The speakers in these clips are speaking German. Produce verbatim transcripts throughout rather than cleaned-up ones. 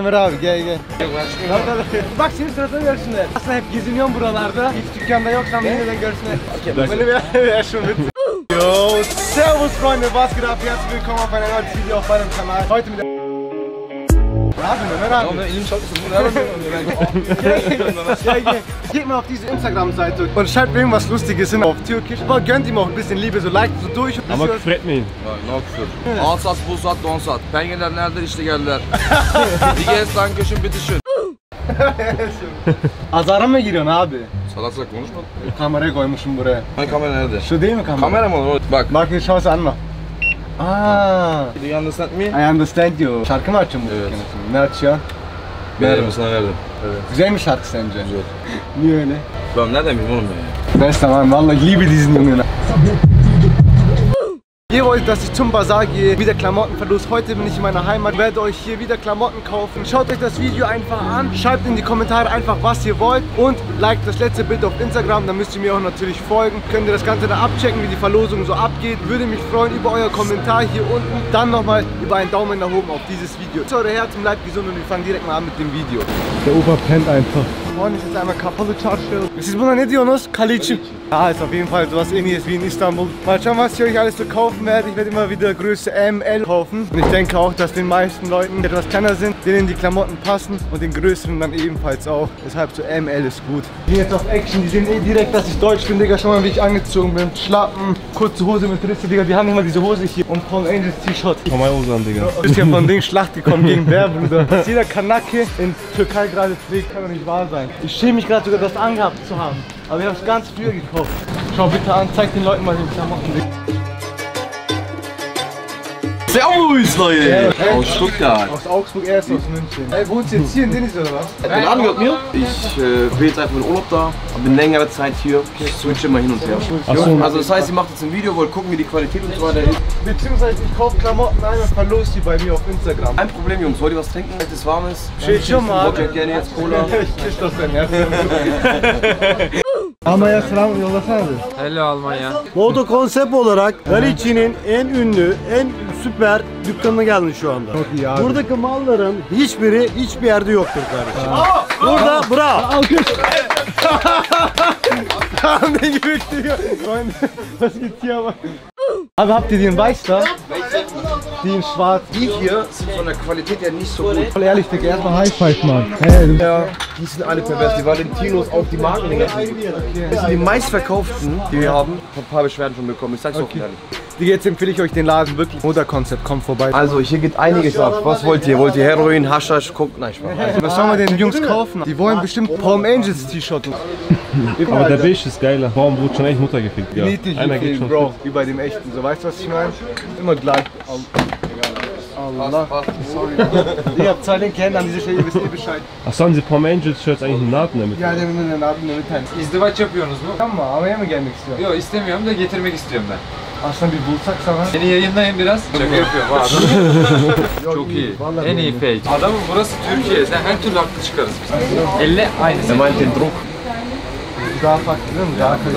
Ömer abi gel gel. Bak şimdi sırasına görsünler. Aslında hep geziniyorum buralarda. Hiç dükkanda yoksam beni de görsünler. Böyle bir Erschung mit. Yo, servus Freunde, was geht ab? Herzlich willkommen auf einem neuen Video auf meinem Kanal. Heute mit der... Raben, Raben. Geht mal auf diese Instagram-Seite und schreibt mir was Lustiges hin auf Türkisch. Aber gönnt ihm auch ein bisschen Liebe, so liked so durch. Ama küfür etmeyin. No küfür. Alsat, Busat, Donsat. Pengeler nereden işte geldiler. Digestan köşün bitişin. Azara mı giriyorsun abi? Salak salak konuşma. Kamerayı koymuşum buraya. Hani kamera nerede? Şu değil mi kamera? Kamera mı olur? Bak. Bak, schau es an. Aaa. Do you understand me? I understand you. Şarkı mı açıyorsun bu evet. Ne açıyor? Benim sana verdim. Evet. Güzel mi şarkı sence? Güzel. Niye öyle? Ben nereden bileyim oğlum ben ya? Ben tamam valla liebe diesen Jungen. Ihr wollt, dass ich zum Bazar gehe, wieder Klamotten verlose. Heute bin ich in meiner Heimat, werde euch hier wieder Klamotten kaufen. Schaut euch das Video einfach an, schreibt in die Kommentare einfach, was ihr wollt und liked das letzte Bild auf Instagram, dann müsst ihr mir auch natürlich folgen. Könnt ihr das Ganze da abchecken, wie die Verlosung so abgeht. Würde mich freuen über euer Kommentar hier unten. Dann nochmal über einen Daumen nach oben auf dieses Video. Eure Herzen, bleibt gesund und wir fangen direkt mal an mit dem Video. Der Opa pennt einfach. Freunde, ist jetzt einmal kapalı çarşı. Siz buna ne diyorsunuz? Kaliçi. Ja, ist auf jeden Fall sowas ähnliches wie in Istanbul. Mal schauen, was ich euch alles so kaufen werde. Ich werde immer wieder Größe M, L kaufen. Und ich denke auch, dass den meisten Leuten, die etwas kleiner sind, denen die Klamotten passen und den größeren dann ebenfalls auch. Deshalb so M, L ist gut. Die jetzt auf Action, die sehen eh direkt, dass ich deutsch bin, Digga. Schau mal, wie ich angezogen bin. Schlappen, kurze Hose mit Risse, Digga. Die haben immer diese Hose hier. Und Palm Angels T-Shirt. Komm mal Hose an, Digga. Ist ja von Ding Schlacht gekommen gegen Bär, Bruder. Dass jeder Kanake in Türkei gerade pflegt, kann doch nicht wahr sein. Ich schäme mich gerade sogar, das angehabt zu haben. Aber ich habe es ganz früher gekauft. Schau bitte an, zeig den Leuten mal den Klamotten. Servus Leute! Yeah. Aus Stuttgart. Aus Augsburg, erst aus München. Ey, wohnst du jetzt hier in Denizli oder was? Ich bin angehört mir. Ich äh, bin jetzt einfach in Urlaub da. Bin längere Zeit hier. Ich switche immer hin und her. So. Also das heißt, ihr macht jetzt ein Video, wollt gucken, wie die Qualität und so weiter ist. Beziehungsweise ich kaufe Klamotten ein und verlose die bei mir auf Instagram. Ein Problem, Jungs. Wollt ihr was trinken? Wenn es warm ist? Schild schon mal. Wollt gerne jetzt Cola? Ich kiss das dein Herz. Almanya'ya selam yollasanız. Hello Almanya. Moda konsept olarak Galici'nin en ünlü, en süper dükkanına geldin şu anda. Çok iyi abi. Buradaki malların hiçbiri hiçbir yerde yoktur kardeşim. Aa, burada aa, bravo. Alkış. Tam ne gibi diyor. Was geht's hier aber? Aber habt ihr den weiß da? Die in schwarz. Die hier sind von der Qualität her nicht so gut. Voll ehrlich, Digga, erstmal High Five, Mann. Hey, ja, die sind alle pervers. Die Valentinos, auch die Marken. Das sind die meistverkauften, die wir haben. Ich hab ein paar Beschwerden schon bekommen, ich sag's okay. Auch gerne. Jetzt empfehle ich euch den Laden wirklich. Moda-Konzept, kommt vorbei. Also hier geht einiges ab. Was wollt ihr? Wollt ihr Heroin, Haschisch? Guckt, nein, Spaß. Also, was sollen wir den Jungs kaufen? Die wollen bestimmt Palm Angels T-Shirt. Aber der Beige ist geiler. Warum wurde schon echt Mutter gefickt? Ja. Nicht einer geht schon. Bro, wie bei dem echten. So, weißt du, was ich meine? Immer gleich. Allah. Sorry. Ihr habt zwei linke Hände an dieser Stelle, ihr wisst eh Bescheid. Ach so, haben Sie Palm Angels Shirts eigentlich einen Naden damit? Ja, den mit den Naden damit rein. İzdivaç yapıyorsunuz mu? Tamam, ama yememek istiyorum. Yok, istemiyorum da getirmek istiyorum ben. Aslında bir bulsak sana. Seni yayınlayayım biraz. Şaka yapıyorum abi. Çok iyi. En iyi fake. Adamım burası Türkiye. Sen her türlü haklı çıkarız biz. Elle aynı. Semantin druk. Daha farklı değil mi? Daha kaliteli.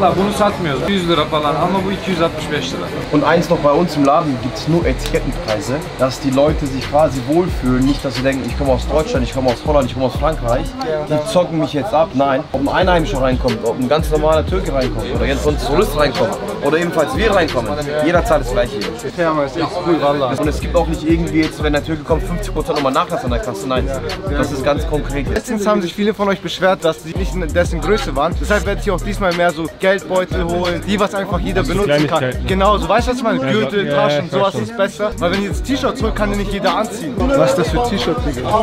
Valla bunu satmıyoruz. yüz lira falan ama bu iki yüz altmış beş lira. Und eins noch, bei uns im Laden gibt's nur Etikettenpreise, dass die Leute sich quasi wohlfühlen, nicht dass sie denken, ich komme aus Deutschland, ich komme aus Holland, ich komme aus Frankreich, die zocken mich jetzt ab. Nein, ob ein Einheimischer reinkommt, ob ein ganz normaler Türke reinkommt oder jetzt sonst Tourist reinkommt oder ebenfalls wir reinkommen, jeder zahlt das gleiche hier. Und es gibt auch nicht irgendwie jetzt, wenn der Türke kommt, fünfzig Prozent nochmal Nachlass an der Kasse. Nein, das ist ganz konkret. Letztens haben sich viele von euch beschwert, dass sie nicht dessen Größe waren. Deshalb werde ich auch diesmal mehr so Geldbeutel holen, die was einfach jeder benutzen kann. Ne? Genau, so weißt du, was ich meine? Gürtel, ja, Taschen, ja, sowas schon. Ist besser. Weil wenn ich jetzt T-Shirts hole, kann den nicht jeder anziehen. Was ist das für T-Shirt, Digga?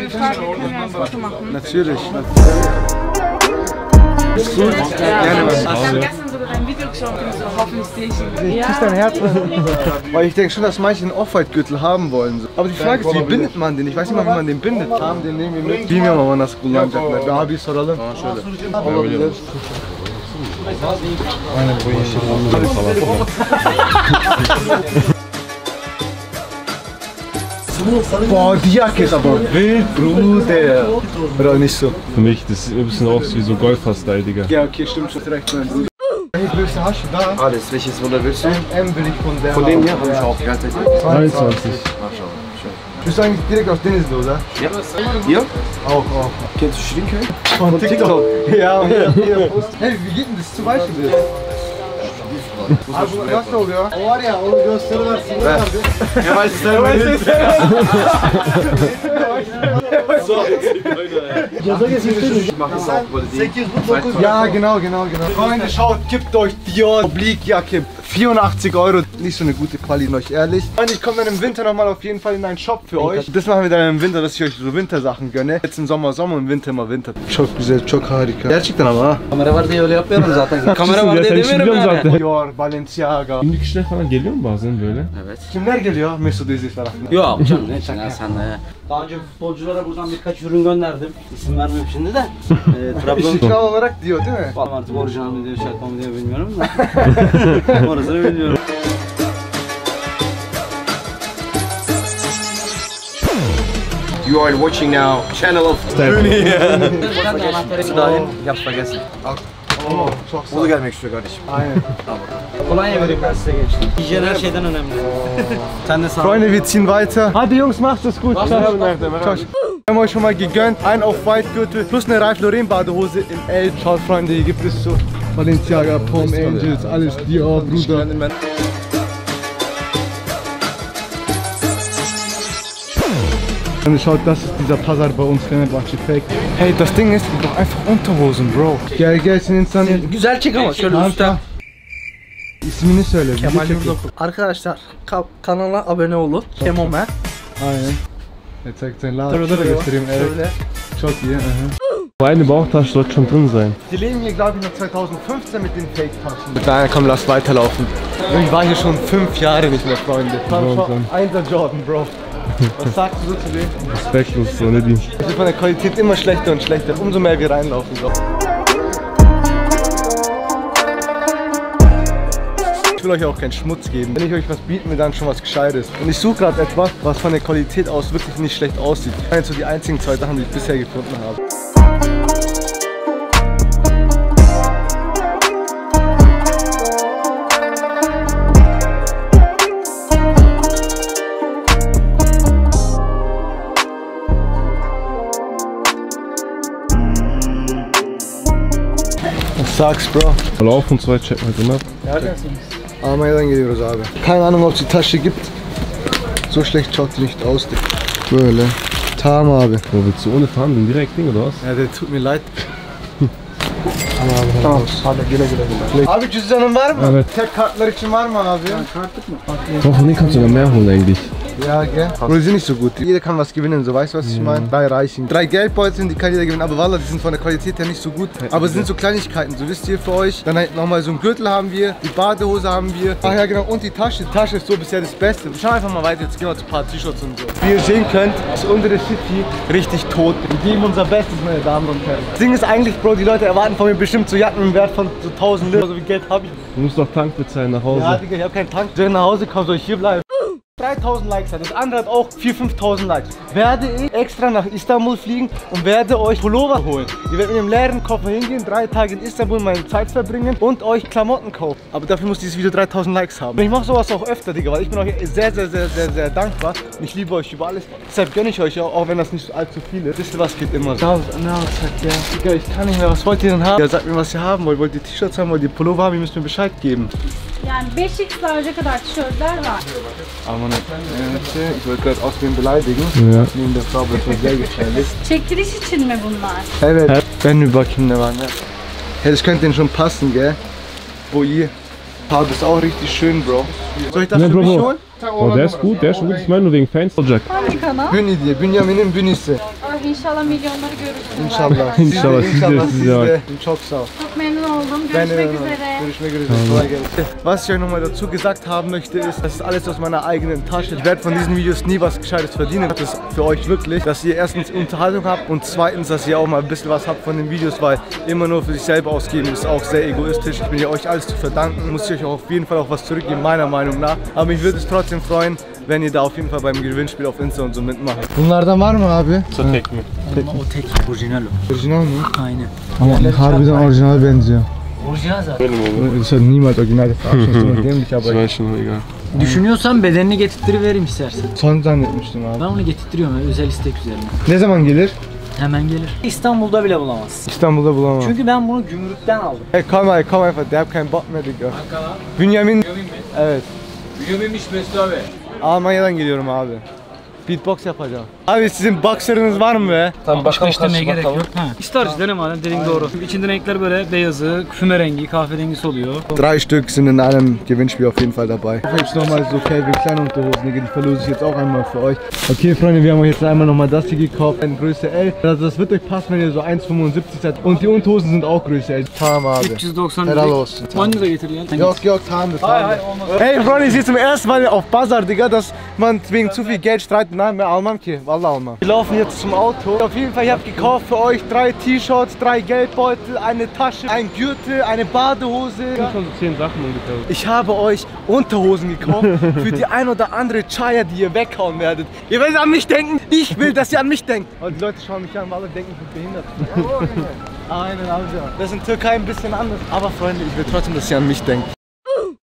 Natürlich. Ist gut? Gerne was. Ich habe gestern sogar dein Video geschaut und so, hoffentlich stehe ich. Ich küsse dein Herz. Weil ich denke schon, dass manche einen Off-White-Gürtel haben wollen. Aber die Frage ist, wie bindet man den? Ich weiß nicht mal, wie man den bindet. Den nehmen wir mit. Bilmiyorum ama nasıl kullanacaklar. Ben abi soralım. Tamam şöyle. Aynen bu işin. Boah, die Jacke ist aber wild, Bruder. Oder nicht so? Für mich, das sieht ein bisschen aus wie so Golfer-Style, Digga. Ja, okay, stimmt, schon recht, mein Bruder. Welche Größe hast du da? Alles, welches Wunder willst du? M will ich von der. Von dem hier habe ich auch die ganze Zeit. zweiundzwanzig. Mach schon, schön. Bist du eigentlich direkt aus Denizli, oder? Ja. Hier? Auch, auch. Kennst du Schrinke? Von, Von TikTok. TikTok. Ja, ja. Hey, wie geht denn das zum Beispiel? Abi bu nasıl oluyor? O var ya, onu gösteremezsin. Yavaş ja, genau, genau, genau. Freunde, schaut, gibt euch Dior Oblique-Jacke. vierundachtzig Euro. Nicht so eine gute Qualität, euch ehrlich. Freunde, ich komme dann im Winter nochmal auf jeden Fall in einen Shop für euch. Das machen wir dann im Winter, dass ich euch so Wintersachen gönne. Jetzt im Sommer Sommer und im Winter immer Winter. Çok güzel, çok harika. Gerçekten ama ha. Kamera var diye öyle yapıyorum zaten. Kamera var diye demiyorum yani. Dior, Balenciaga. Ünlü kişiler falan geliyor mu bazen böyle? Evet. Kimler geliyor? Mesut Özil tarafından. Yok canım, ne sen de. Daha önce futbolculara buradan birkaç ürün gönderdim. İsim vermiyorum şimdi de. E, Trabzon İşgal olarak diyor değil mi? Falan artık orijinal mi diyor, şartma mı diyor bilmiyorum da. Orasını bilmiyorum. You are watching now channel of Sterling. Dahin yap bagesi. Oo, çok sağ ol. Bunu gelmek istiyor kardeşim. Aynen. Kolonya vereyim ben size gençler. Hijyen her şeyden önemli. Sen de sağ ol. Freunde, wir ziehen weiter. Hadi Jungs, macht es gut. Wir haben euch schon mal gegönnt. Ein Off-White-Gürtel plus eine Ralf-Lorene-Badehose in L. Schaut, Freunde, hier gibt es so Balenciaga, Palm Angels, alles Dior, Bruder. Und schaut, das ist dieser Pazar bei uns, Fenerbahçe Fake. Hey, das Ding ist, wir brauchen einfach Unterhosen, Bro. Gel gelsin insan. Güzel çık ama şöyle usta. İsmini söyle. Kemal Yurdokul. Arkadaşlar ka kanala abone olun. Kemome. Aynen. Etekten la. Dur dur göstereyim. Evet. Çok iyi. Meine Bauchtasche sollte schon drin sein. Die leben hier, glaube ich, noch zweitausendfünfzehn mit den Fake-Taschen. Mit deiner komm, lass weiterlaufen. Ich war hier schon fünf Jahre nicht mehr, Freunde. Einser Jordan, Bro. Was sagst du so zu dem? Respektlos, so ne Dienst. Es wird von der Qualität immer schlechter und schlechter, umso mehr wir reinlaufen. So. Ich will euch auch keinen Schmutz geben. Wenn ich euch was biete, mir dann schon was Gescheites. Und ich suche gerade etwas, was von der Qualität aus wirklich nicht schlecht aussieht. Das sind jetzt so die einzigen zwei Sachen, die ich bisher gefunden habe. Sag's, Bro. Verlauf und zwei checken wir den ab. Ja, das ist nichts. Aber dann geliyoruz abi. Keine Ahnung, ob es die Tasche gibt. So schlecht schaut sie nicht aus, Digga. Böyle. Tam abi. Bro, willst du ohne verhandeln direkt Ding oder was? Ja, der tut mir leid. Tamam, hadi güle güle. Abi cüzdanın var mı? Evet. Tek kartlar için var mı abi? Ja, kartlık mı? Doch, ne kannst du mehr holen eigentlich? Ja, gell? Bro, die sind nicht so gut. Jeder kann was gewinnen, so weißt du, was ich meine? Drei Reichen. Drei Geldbeuteln, die kann jeder gewinnen, aber wallah, die sind von der Qualität her nicht so gut. Aber es sind so Kleinigkeiten, so wisst ihr für euch. Dann halt nochmal so einen Gürtel haben wir, die Badehose haben wir. Ach ja, genau, und die Tasche. Die Tasche ist so bisher das Beste. Schau einfach mal weiter, jetzt gehen wir zu ein paar T-Shirts und so. Wie ihr sehen könnt, ist unsere City richtig tot. Wir geben unser Bestes, meine Damen und Herren. Das Ding ist eigentlich, Bro, die Leute erwarten von mir bestimmt so Jacken im Wert von so tausend Lira. Also wie Geld hab ich? Du musst doch Tank bezahlen nach Hause. Ja, Digga, ich hab keinen Tank. Wenn ich nach Hause komme, soll ich hier bleiben. dreitausend Likes hat, das andere hat auch viertausend, fünftausend Likes. Werde ich extra nach Istanbul fliegen und werde euch Pullover holen. Ihr werdet mit dem leeren Koffer hingehen, drei Tage in Istanbul meine Zeit verbringen und euch Klamotten kaufen. Aber dafür muss dieses Video dreitausend Likes haben. Und ich mache sowas auch öfter, Digga, weil ich bin euch sehr, sehr, sehr, sehr, sehr dankbar. Und ich liebe euch über alles. Deshalb gönne ich euch auch, auch wenn das nicht allzu viel ist. Wisst ihr, was geht immer so? Ja, Digga, ich kann nicht mehr. Was wollt ihr denn haben? Ja, sagt mir, was ihr haben wollt. Wollt ihr T-Shirts haben, wollt ihr Pullover haben? Ihr müsst mir Bescheid geben. Yani beş x large'a kadar tişörtler var. Aman efendim, ich wollte gerade aus dem beleidigen. Ja. Neben der Frau wird sehr gefährlich. Çekiliş için mi bunlar? Evet. Ben bir bakayım ne var ne. Hey, das könnte denen schon passen, gell? Boah, die Farbe ist auch richtig schön, Bro. Soll ich das ne, für bro, mich bro. holen? Oh, der ist gut, der ist schon gut. Ich meine nur wegen Fans. Hangi kanal? Büni diye, Bünyamin'in Bünisi. Ah, inşallah milyonları görürsünüz. İnşallah. İnşallah, inşallah siz de. Çok sağ ol. Memnun oldum. Görüşmek üzere. Görüşmek üzere. Kolay gelsin. Was ich euch nochmal dazu gesagt haben möchte ist, das ist alles aus meiner eigenen Tasche. Ich werde von diesen Videos nie was Gescheites verdienen. Das ist für euch wirklich, dass ihr erstens Unterhaltung habt und zweitens, dass ihr auch mal ein bisschen was habt von den Videos, weil immer nur für sich selber ausgeben ist auch sehr egoistisch. Ich bin ja euch alles zu verdanken. Muss ich euch auch auf jeden Fall auch was zurückgeben, meiner Meinung nach. Aber mich würde es trotzdem freuen, wenn ihr da auf jeden Fall beim Gewinnspiel auf Insta und so mitmacht. Bunlardan var mı abi? So tek mi? Ama o tek orijinal o. Orijinal mi? Aynen. Ama harbiden orijinal benziyor. Sen nimet orijinal yapmışsın değil mi ki abi? Sen şunu egal. Düşünüyorsan bedenini getirtiriverim istersen. Son zannetmiştim abi. Ben onu getirtiyorum özel istek üzerine. Ne zaman gelir? Hemen gelir. İstanbul'da bile bulamazsın. İstanbul'da bulamam. Çünkü ben bunu gümrükten aldım. Hey, come here, come here. They have kind bakmadı go. Bünyamin. Evet. Bünyaminmiş Mesut abi. Almanya'dan geliyorum abi. Beatbox yapacağım. Abi sizin boxer'ınız var mı be? Tamam, başka işlemeye gerek yok. İstarcı denem halen dediğin doğru. İçinde renkler böyle beyazı, küme rengi, kahverengisi oluyor. Drei Stück sind in einem Gewinnspiel auf jeden Fall dabei. Ich habe jetzt nochmal so Calvin Klein Unterhosen, die verlose ich jetzt auch einmal für euch. Okay Freunde, wir haben euch jetzt einmal nochmal das hier gekauft, in Größe L. Also das wird euch passen, wenn ihr so eins fünfundsiebzig seid. Und die Unterhosen sind auch Größe L. Tamam abi. üç yüz doksan. Helal olsun. Onu da getir ya. Yok yok, tamam da. Hey Freunde, ich sehe zum ersten Mal auf Bazar, Digga, dass man wegen zu viel Geld streitet. Nein, mehr almam ki. Vallahi almam. Wir laufen jetzt zum Auto. Auf jeden Fall, ich habe gekauft für euch drei T-Shirts, drei Geldbeutel, eine Tasche, ein Gürtel, eine Badehose. Ich habe schon so zehn Sachen ungefähr. Ich habe euch Unterhosen gekauft für die ein oder andere Chaya, die ihr weghauen werdet. Ihr werdet an mich denken. Ich will, dass ihr an mich denkt. Und die Leute schauen mich an, weil alle denken, ich bin behindert. Das ist in Türkei ein bisschen anders. Aber Freunde, ich will trotzdem, dass ihr an mich denkt.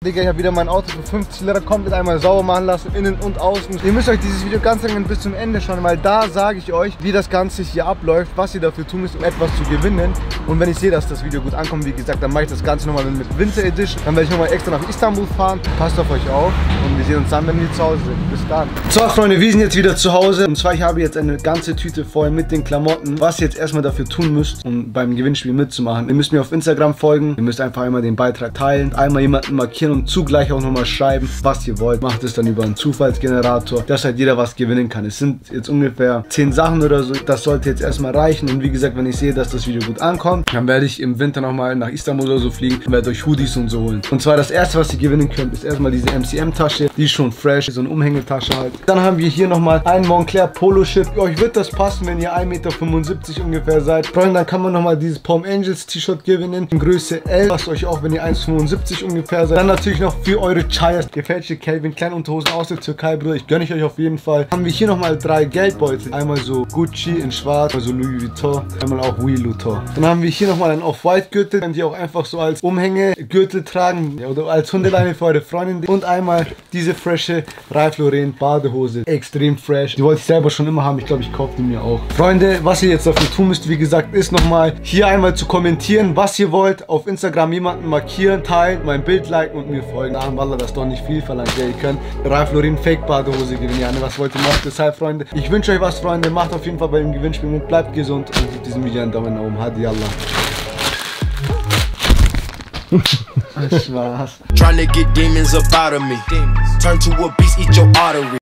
Digga, ich habe wieder mein Auto für fünfzig Lira komplett einmal sauber machen lassen, innen und außen. Ihr müsst euch dieses Video ganz lange bis zum Ende schauen, weil da sage ich euch, wie das Ganze hier abläuft, was ihr dafür tun müsst, um etwas zu gewinnen. Und wenn ich sehe, dass das Video gut ankommt, wie gesagt, dann mache ich das Ganze nochmal mit Winter Edition. Dann werde ich nochmal extra nach Istanbul fahren. Passt auf euch auf und wir sehen uns dann, wenn wir zu Hause sind. Bis dann. So Freunde, wir sind jetzt wieder zu Hause. Und zwar, ich habe jetzt eine ganze Tüte voll mit den Klamotten, was ihr jetzt erstmal dafür tun müsst, um beim Gewinnspiel mitzumachen. Ihr müsst mir auf Instagram folgen, ihr müsst einfach einmal den Beitrag teilen, einmal jemanden markieren und zugleich auch nochmal schreiben, was ihr wollt. Macht es dann über einen Zufallsgenerator, dass halt jeder was gewinnen kann. Es sind jetzt ungefähr zehn Sachen oder so. Das sollte jetzt erstmal reichen. Und wie gesagt, wenn ich sehe, dass das Video gut ankommt, dann werde ich im Winter nochmal nach Istanbul oder so fliegen und werde euch Hoodies und so holen. Und zwar das erste, was ihr gewinnen könnt, ist erstmal diese M C M-Tasche. Die ist schon fresh, so eine Umhängetasche halt. Dann haben wir hier nochmal ein Moncler Polo-Shirt. Euch wird das passen, wenn ihr ein Meter fünfundsiebzig ungefähr seid. Freunde, dann kann man nochmal dieses Palm Angels T-Shirt gewinnen. In Größe L. Passt euch auch, wenn ihr ein Meter fünfundsiebzig ungefähr seid. Dann natürlich noch für eure Chayas gefälschte Calvin Klein Unterhosen aus der Türkei, Bruder. Ich gönne ich euch auf jeden Fall. Haben wir hier nochmal drei Geldbeutel. Einmal so Gucci in schwarz, also Louis Vuitton, einmal auch Louis Vuitton. Dann haben wir hier nochmal einen Off-White-Gürtel. Könnt ihr auch einfach so als Umhänge-Gürtel tragen oder als Hundeleine für eure Freundin. Und einmal diese frische Ralf-Lorene Badehose. Extrem fresh. Die wollte ich selber schon immer haben. Ich glaube, ich kaufe die mir auch. Freunde, was ihr jetzt dafür tun müsst, wie gesagt, ist nochmal hier einmal zu kommentieren, was ihr wollt. Auf Instagram jemanden markieren, teilen, mein Bild liken und mir folgen. Ah, Wallah, das ist doch nicht viel verlangt. Ja, ihr könnt Ralf-Lorene Fake-Badehose gewinnen. Ja, ne, was wollt ihr machen? Deshalb, Freunde, ich wünsche euch was, Freunde. Macht auf jeden Fall bei dem Gewinnspiel mit. Bleibt gesund und gebt diesem Video einen Daumen nach oben. Hadi, Allah. Spaß. Trying to get demons up out of me. Turn to a beast, eat your artery.